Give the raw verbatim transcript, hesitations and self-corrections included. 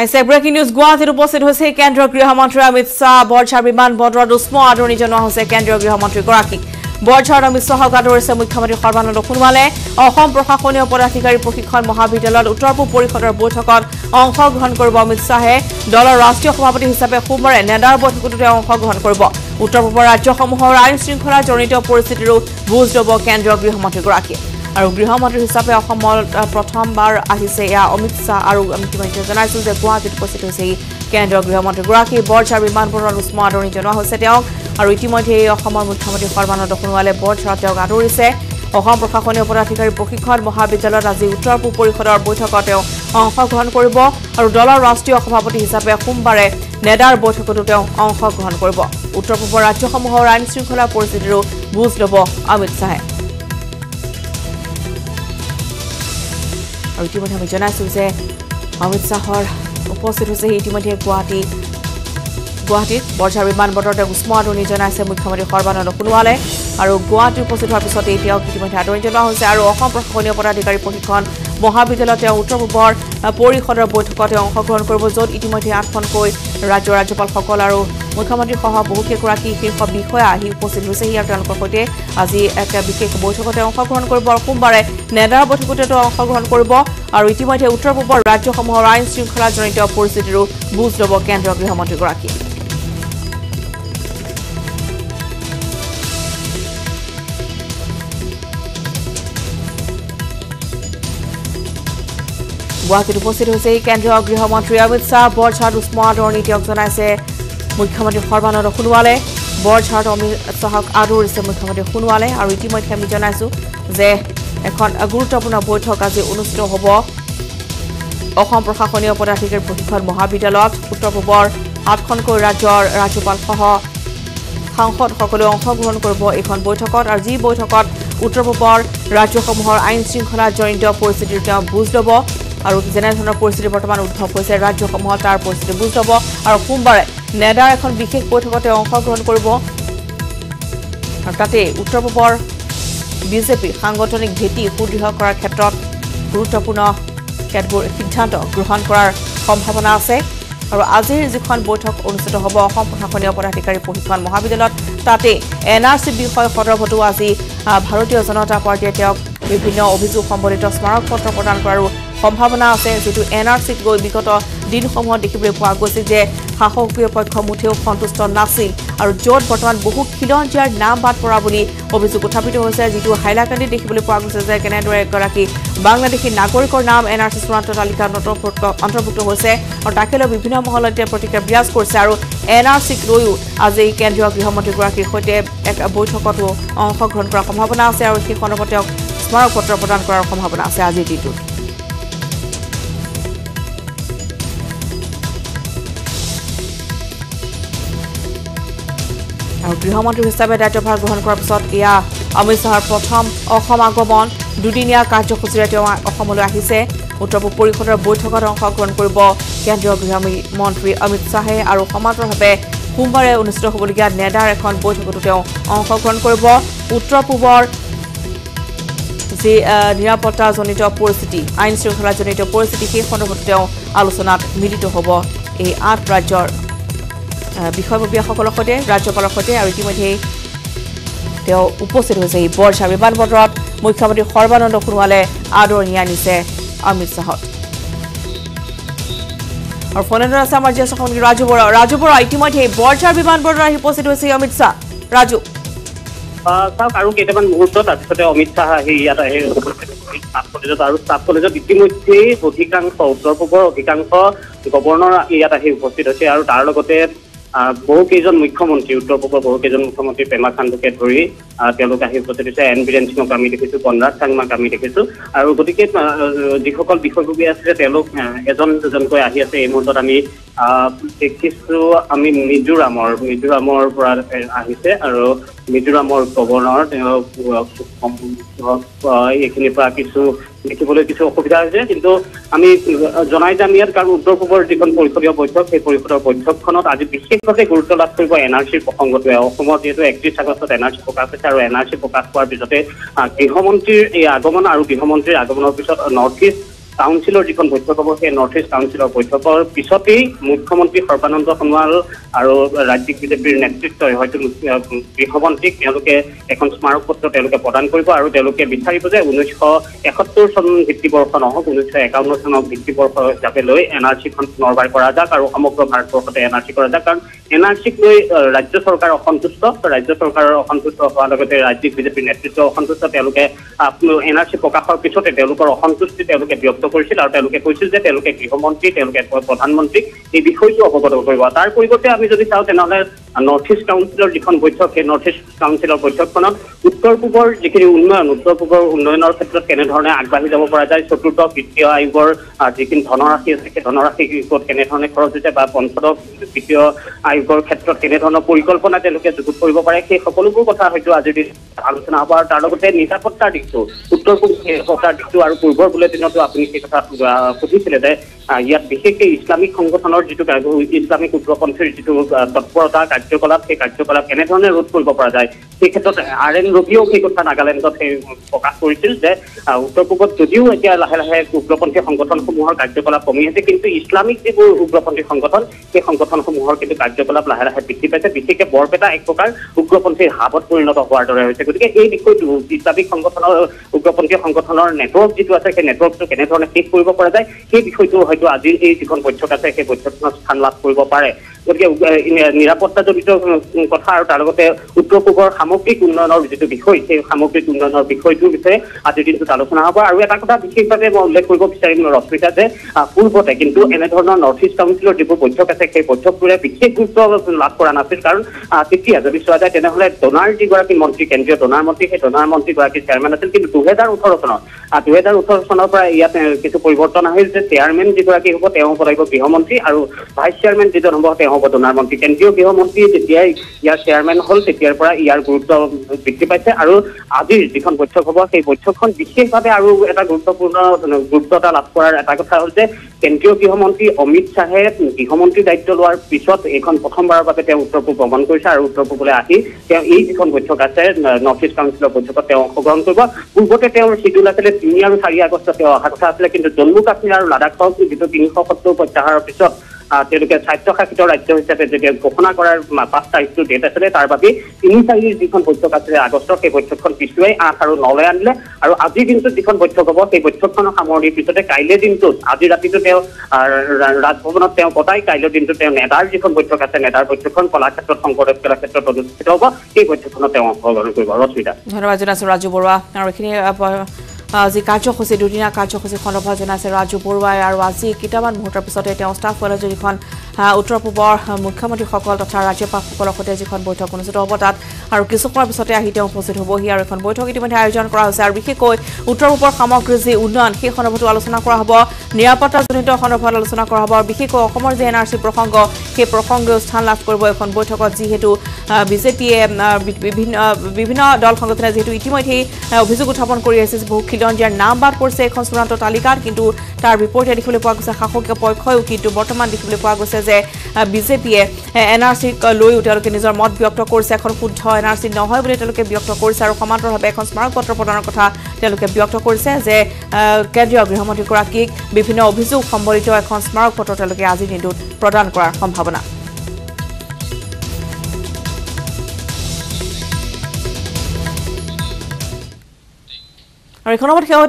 আইসে breaking news গুয়াহাটির উপস্থিত হয়েছে কেন্দ্রীয় গৃহমন্ত্রী অমিত শাহ বরঝার বিমানবন্দর উষ্ম আদরণি জনোৱা হৈছে কেন্দ্রীয় গৃহমন্ত্রীগৰাকী বরঝার অমিত শাহক আদৰিছে মুখ্যমন্ত্রী সর্বানন্দ সোণোৱালে অসম প্রশাসনীয় পদাধিকাৰী প্রশিক্ষণ মহাবিদ্যালয়ত উত্তৰ পূব পৰিষদৰ বৈঠকত অংশগ্ৰহণ কৰিব অমিত শাহে দলৰ ৰাষ্ট্ৰীয় সভাপতি হিচাপে সোমবাৰে নেডাৰ বৈঠকতে অংশগ্ৰহণ কৰিব উত্তৰ পূবৰ ৰাজ্যসমূহৰ আইন শৃংখলা জনিত পৰিস্থিতিৰ বুজ ল'ব কেন্দ্রীয় গৃহমন্ত্ৰীগৰাকী আৰু গৃহমন্ত্রী হিচাপে অসমৰ প্ৰথমবাৰ আহিছে ইয়া অমিত শাহ আৰু মুখ্যমন্ত্রী জনাইছে যে গুৱাহাটীত উপস্থিত হৈছে কেন্দ্রীয় গৃহমন্ত্ৰীগৰাকী বৰঝাৰ বিমানবন্দৰত উষ্ম আদৰণি জনোৱা হৈছে তেওঁক আৰু ইতিমধ্যে অসমৰ মুখ্যমন্ত্রী সর্বানন্দ সোণোৱালে বৰঝাৰ তেওঁক আদৰিছে অসম প্ৰশাসনীয় পদাধিকাৰী প্ৰশিক্ষণ মহাবিদ্যালয়ত আজি উত্তৰ পূব পৰিষদৰ বৈঠকত তেওঁ অংশগ্ৰহণ কৰিব আৰু দলৰ ৰাষ্ট্ৰীয় সভাপতি হিচাপে সোমবাৰে নেডাৰ বৈঠকত তেওঁ অংশগ্ৰহণ কৰিব উত্তৰ পূবৰ ৰাজ্যসমূহৰ আইন শৃংখলা পৰিস্থিতিৰ বুজ ল'ব অমিত শাহে আৰু ইতিমধ্যে আমি জনাইছোঁ যে অমিত শাহৰ উপস্থিত হৈছে ইতিমধ্যে গুৱাহাটী গুৱাহাটীত বৰঝাৰ বিমানবন্দৰত উষ্ম আদৰণি জনাইছে মুখ্যমন্ত্ৰী সৰ্বানন্দ সোণোৱালে আৰু গুৱাহাটীত উপস্থিত হোৱাৰ পিছতে তেওঁক ইতিমধ্যে আদৰণি জনোৱা হৈছে আৰু অসম প্ৰশাসনীয় পদাধিকাৰী প্ৰশিক্ষণ মহাবিদ্যালয়ত উত্তৰ পূবৰ পৰিষদৰ বৈঠকত অংশগ্ৰহণ কৰিব য'ত ইতিমধ্যে আঠখনকৈ ৰাজ্যৰ ৰাজ্যপালসকল আৰু মুখ্যমন্ত্ৰীসহ বহুকেইগৰাকী শীৰ্ষ বিষয়া আহি উপস্থিত হৈছে ইয়াৰ তেওঁলোকৰ সৈতে আজি এক বিশেষ বৈঠকত অংশগ্ৰহণ কৰিব আৰু সোমবাৰে নেডাৰ বৈঠকত অংশগ্ৰহণ কৰিব আৰু ইতিমধ্যে উত্তৰ পূবৰ ৰাজ্যসমূহৰ আইন শৃংখলাজনিত পৰিস্থিতিৰ বুজ ল'ব কেন্দ্ৰীয় গৃহমন্ত্ৰীগৰাকী গুৱাহাটীত উপস্থিত হৈছে কেন্দ্ৰীয় গৃহমন্ত্ৰী অমিত শাহ বৰঝাৰত উষ্ম আদৰণি তেওঁক জনাইছে মুখ্যমন্ত্ৰী সৰ্বানন্দ সোণোৱালে বৰঝাৰত অমিত শাহক আদৰিছে মুখ্যমন্ত্ৰী সোণোৱালে আৰু ইতিমধ্যে আমি জনাইছো যে এখন গুৰুত্বপূৰ্ণ বৈঠক আজি অনুষ্ঠিত হ'ব অসম প্ৰশাসনীয় পদাধিকাৰী প্ৰশিক্ষণ মহাবিদ্যালয়ত উত্তৰ পূবৰ আঠখনকৈ ৰাজ্যৰ ৰাজ্যপালসহ সাংসদসকলে অংশগ্ৰহণ কৰিব এইখন বৈঠকত আৰু যি বৈঠকত উত্তৰ পূবৰ ৰাজ্যসমূহৰ আইন শৃংখলা জনিত পৰিস্থিতিৰ তেওঁ বুজ ল'ব আৰু জেনেৰেলৰ পৰিস্থিতি বৰ্তমান উদ্ভৱ হৈছে ৰাজ্যসমূহৰ তাৰ পৰিস্থিতি বুজ ল'ব আৰু সোমবাৰে নেডাৰ এখন বিশেষ বৈঠকতে অংশগ্ৰহণ কৰিব আৰু তাতে উত্তৰ পূবৰ বিজেপি সাংগঠনিক ভেটি সুদৃঢ় কৰাৰ ক্ষেত্ৰত গুৰুত্বপূৰ্ণ কেতবোৰ সিদ্ধান্ত গ্ৰহণ কৰাৰ সম্ভাৱনা আছে আৰু আজিৰ যিখন বৈঠক অনুষ্ঠিত হ'ব অসম প্ৰশাসনীয় পদাধিকাৰী প্ৰশিক্ষণ মহাবিদ্যালয়ত তাতে এন আৰ চি বিষয় সন্দৰ্ভতো আজি ভাৰতীয় জনতা পাৰ্টীয়ে তেওঁক বিভিন্ন অভিযোগ সম্বলিত স্মাৰক পত্ৰ প্ৰদান কৰাৰো সম্ভাৱনা আছে যেটো এনআরসিক গৈ বিগত দিনসমূহ দেখিবলৈ পোৱা গৈছে যে শাসকীয় পক্ষ মুঠেও সন্তুষ্ট নাছিল আৰু য'ত বৰ্তমান বহু খিলঞ্জীয়াৰ নাম বাদ পৰা বুলি অভিযোগ উত্থাপিত হৈছে যেটো হাইলাকান্দি দেখিবলৈ পোৱা গৈছে যে কেনেদৰে এগৰাকী বাংলাদেশী নাগৰিকৰ নাম এনআরসি চূড়ান্ত তালিকাত অন্তৰ্ভুক্ত হৈছে আৰু তাকে লৈ বিভিন্ন মহলতে প্ৰতিক্ৰিয়া বিৰাজ কৰিছে আৰু এনআরসিক লৈও আজি কেন্দ্ৰীয় গৃহমন্ত্ৰীগৰাকীৰ সৈতে এক বৈঠকতো অংশগ্ৰহণ কৰাৰ সম্ভাৱনা আছে আৰু সেই সন্দৰ্ভত স্মাৰক পত্ৰ প্ৰদান কৰাৰ সম্ভাৱনা আছে আজিৰ দিনটোত আৰু গৃহমন্ত্ৰী হিচাপে দায়িত্বভাৰ গ্ৰহণ কৰাৰ পিছত এয়া অমিত শাহৰ প্ৰথম অসম আগমন দুদিনীয়া কাৰ্যসূচীৰে তেওঁ অসমলৈ আহিছে উত্তৰ পূব পৰিষদৰ বৈঠকত অংশগ্ৰহণ কৰিব কেন্দ্ৰীয় গৃহমন্ত্ৰী অমিত শাহে আৰু সমান্তৰালভাৱে সোমবাৰে অনুষ্ঠিত হ'বলগীয়া নেডাৰ এখন বৈঠকতো তেওঁ অংশগ্ৰহণ কৰিব উত্তৰ পূবৰ যি নিৰাপত্তাজনিত পৰিস্থিতি আইন শৃংখলাজনিত পৰিস্থিতি সেই সন্দৰ্ভত তেওঁ আলোচনাত মিলিত হ'ব এই আঠ ৰাজ্যৰ বিষয়ববীয়াসকলৰ সৈতে ৰাজ্যপালৰ সৈতে আৰু ইতিমধ্যে তেওঁ উপস্থিত হৈছে এই বৰঝাৰ বিমানবন্দৰত মুখ্যমন্ত্ৰী সৰ্বানন্দ সোণোৱালে আদৰণি আনিছে অমিত শাহক আৰু ফোনত আছে আমাৰ জ্যেষ্ঠ সংবাদদাতা ৰাজু বৰা ৰাজু বৰা ইতিমধ্যে বৰঝাৰ বিমানবন্দৰত আহি উপস্থিত হৈছে অমিত শাহ ৰাজু চাওক আৰু কেইটামান মুহূৰ্তত তাৰপিছতে অমিত শাহ আহি ইয়াত আহি স্নাতক কলেজত আৰু স্নাতক কলেজত ইতিমধ্যেই অধিকাংশ উত্তৰ পূবৰ অধিকাংশ গৱৰ্ণৰ ইয়াত আহি উপস্থিত হৈছে আৰু তাৰ লগতে বহুকেইজন মুখ্যমন্ত্ৰী উত্তৰ পূবৰ বহুকেইজন মুখ্যমন্ত্ৰী পেমা খাণ্ডুকে ধৰি তেওঁলোক আহি উপস্থিত হৈছে এন বীৰেন সিঙক আমি দেখিছোঁ কনৰাড চাংমাক আমি দেখিছোঁ আৰু গতিকে যিসকল বিষয়ভোগী আছিলে তেওঁলোক এজন দুজনকৈ আহি আছে এই মুহূৰ্তত আমি দেখিছোঁ আমি মিজোৰামৰ মিজোৰামৰ পৰা আহিছে আৰু মিজোৰামৰ গৱৰ্ণৰ এইখিনিৰ পৰা কিছু দেখিবলৈ কিছু অসুবিধা হৈছে কিন্তু আমি জনাই যাম ইয়াত কাৰণ উত্তৰ পূবৰ যিখন পৰিষদীয় বৈঠক সেই পৰিষদৰ বৈঠকখনত আজি বিশেষভাৱে গুৰুত্ব লাভ কৰিব এন আৰ চিৰ প্ৰসংগটোৱে অসমত যিহেতু একত্ৰিছ আগষ্টত এন আৰ চি প্ৰকাশ হৈছে আৰু এন আৰ চি প্ৰকাশ হোৱাৰ পিছতে গৃহমন্ত্ৰীৰ এই আগমন আৰু গৃহমন্ত্ৰীৰ আগমনৰ পিছত north east Councilor Jikon Poithakob, a notice Councilor Poithakob, Pisoti, Mukhamonti, Sarbananda Sonowal, Aro Rajik with the Bill Next, so I had to Pihavontik, Yaluke, Econ Smart Potter, Telukapotan Kopa, Teluke Bitaripoze, Unucho, Ekotur, some Victiborfano, Unucha, accountation of Victibor Japeloi, N R C Norway Korazak, or Amoko Hardcore, N R C Korazak, N R C Rajas or Karo Hontusto, Rajas or Karo Hontusto, Rajik with the Bill Next, so Hontusta Teluke, N R C Pokako Pisot, Telukor Hontus, Teluke. কৈছিল আৰু তেওঁলোকে কৈছিল যে তেওঁলোকে গৃহমন্ত্রী তেওঁলোকে প্রধানমন্ত্রী এই বিষয়টো অবগত কৰিব তাৰ পৰিৱৰ্তে আমি যদি চাওঁ তেনহলে নৰ্থ ইষ্ট কাউন্সিলৰ যিখন বৈঠক সেই নৰ্থ ইষ্ট কাউন্সিলৰ বৈঠকখনত উত্তৰ পূবৰ যিখিনি উন্নয়ন উত্তৰ পূবৰ উন্নয়নৰ ক্ষেত্ৰত কেনে ধৰণে আগবাঢ়ি যাব পৰা যায় চতুৰ্থ বিত্তীয় আয়োগৰ যিখিনি ধনৰাশি আছে সেই ধনৰাশি ওপৰত কেনে ধৰণে খৰচ হৈছে বা পঞ্চদশ বিত্তীয় আয়োগৰ ক্ষেত্ৰত কেনে ধৰণৰ পৰিকল্পনা তেওঁলোকে যুগুত কৰিব পাৰে সেই সকলোবোৰ কথা হয়তো আজি আলোচনা হ'ব আৰু তাৰ লগতে নিৰাপত্তাৰ দিশটো উত্তৰ পূব নিৰাপত্তাৰ দিশটো আৰু পূৰ্বৰ বুলেটিনটো আপুনি that yet behave Islamic Congotanor Jitu Islamic country to Topora, Kachokola, Kachokola, and it's on a root full of paradise. Take it are in Rubio, Kikotanagalan of Tokuko to do a Uproponte Hongoton, Humor, Kachokola, Pomiatic into Islamic people Uproponte Hongoton, the Hongoton Humor, Kachokola, Lahara had participated, we take a Borbeta, Ekoka, Uproponte Harbor, full of water. Islamic Hongoton, Uproponte Hongoton, network, it was a network to Kenneth on a case full of paradise. To আজি এই যিখন বৈঠক আছে সেই বৈঠকখনত স্থান লাভ কৰিব পাৰে গতিকে নিৰাপত্তা জড়িত কথা আৰু তাৰ লগতে উত্তৰ-পূবৰ সামগ্ৰিক উন্নয়নৰ যিটো বিষয় সেই সামগ্ৰিক উন্নয়নৰ বিষয়টোৰ বিষয়ে আজি দিনটো আলোচনা হ'ব আৰু এটা কথা বিশেষভাৱে মই উল্লেখ কৰিব বিচাৰিম ৰশ্মিতা যে পূৰ্বতে কিন্তু এনে ধৰণৰ নৰ্থ ইষ্ট কাউন্সিলৰ যিবোৰ বৈঠক আছে সেই বৈঠকবোৰে বিশেষ গুৰুত্ব লাভ কৰা নাছিল কাৰণ তেতিয়া যদি চোৱা যায় তেনেহলে ডনাল্ড গৰাকী মন্ত্ৰী কেন্দ্ৰীয় ডনাল্ড মন্ত্ৰী সেই ডনাল্ড মন্ত্ৰী গৰাকী চেয়াৰমেন আছিল কিন্তু দুই হাজাৰ ওঠৰ চনত দুই হাজাৰ ওঠৰ চনৰ পৰা ইয়াত কিছু পৰিৱৰ্তন আহিল যে chairman They have Bihomonti, our vice chairman did on both Narmonti and Gio Bihomonti, the Dia, your chairman holds the Pierpra, your group of Victibata, Aru, Adi, become Bochokova, Bochokon, Bishop Aru, at a group of group total up for attack of Saudi, Kentio Bihomonti, Amit Shah, Bihomonti, Daitolwar, Bishop, Econ Pokombar, but the Utropo, Monkusha, Utropulati, they each on Bochoka, Northeast Council of Bochokateo, Hogonkuba, who got a tail, she do let it in Yan Sariagos, Hasak, and the Dolmukasina, Ladakos. It took in Hopper to Pachar Bishop, Teluka Saitokator, I just said Kokonakora, Mapasta to data set, Arbabi, inside the Convotoka, Agostok, Vochokon Pishway, Akaru Nolan, or Azid into the Convotoka, Vochokon Hamori Pisotek, I led into Azirati to tell Radbovon Tempotai, I led into them, and Arjik on Vochokas and Adar Vochokon, Polakator, Concord, Kalaketor, Pitova, Vochokonotel, Rosita. আজি কাচো খসে দুদিনা কাচো খসে খনভাজন আছে ৰাজু বৰুৱা আৰু আজি কিটামান মুহূৰ্তৰ পিছতে তেওঁ staff কলেজখন উত্তৰ পূবৰ মুখ্যমন্ত্ৰী সকল তথা ৰাজ্যপালসকলৰ সৈতে যিখন বৈঠক অনুষ্ঠিত হ'ব তাত আৰু কিছুকৰ পিছতে আহি তেওঁ উপস্থিত হ'বহি আৰু এখন বৈঠক ইতিমধ্যে আয়োজন কৰা হৈছে আৰু বিশেষকৈ উত্তৰ পূবৰ সামগ্ৰী যি উন্নয়ন সেই সন্দৰ্ভত আলোচনা কৰা হ'ব নিৰাপত্তাজনিত সন্দৰ্ভত আলোচনা কৰা হ'ব বিশেষকৈ অসমৰ যে এনআৰচি প্ৰসংগ সেই প্ৰসংগৰ স্থান লাভ কৰিব এখন বৈঠকত যিহেতু বিজেপিয়ে বিভিন্ন বিভিন্ন দল সংগঠনে যিহেতু ইতিমধ্যে অভিযোগ উত্থাপন কৰি আছে বহু Longier number per se constant talicar into tar reported Hilipagus, Hakoka Poikoki to Bottoman Hilipagus as a BZP, NRC Loyu Telekinism, Mot Biocto Corsa, Korputo, NRC no hybrid, Teluke Biocto Corsa, Commander Habekon Smart, Potroponacota, Teluke Biocto Corsa, a Kadio Grihomotikuraki, Bipino, Bizu, Comborito, a consmart, Potrotelukazin into Prodancra from Havana. Are you